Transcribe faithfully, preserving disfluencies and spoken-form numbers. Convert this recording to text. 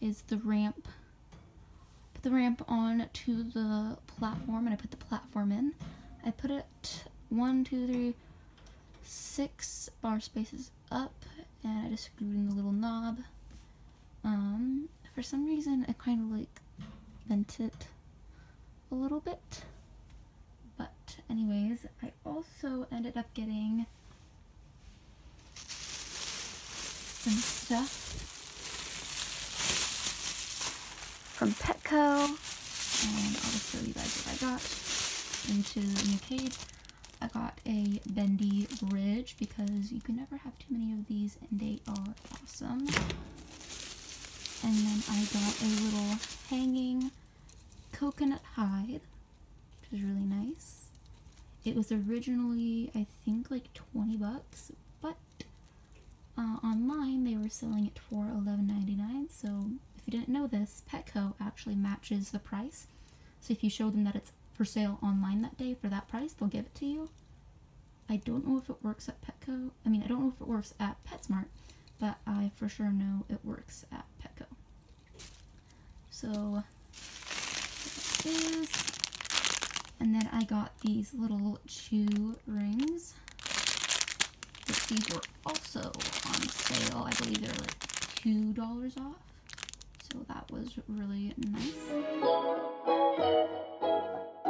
is the ramp. Put the ramp on to the platform, and I put the platform in. I put it one, two, three, six bar spaces up, and I just screwed in the little knob. Um, for some reason, I kind of like bent it a little bit. But anyways, I also ended up getting some stuff from Petco, and I'll just show you guys what I got into the new cage. I got a bendy bridge because you can never have too many of these, and they are awesome. And then I got a little hanging coconut hide, which is really nice. It was originally, I think, like twenty bucks, but Uh, online they were selling it for eleven ninety-nine, so if you didn't know this, Petco actually matches the price. So if you show them that it's for sale online that day for that price, they'll give it to you. I don't know if it works at Petco. I mean, I don't know if it works at PetSmart, but I for sure know it works at Petco. So there it is. And then I got these little chew rings. These were also on sale. I believe they're like two dollars off. So that was really nice.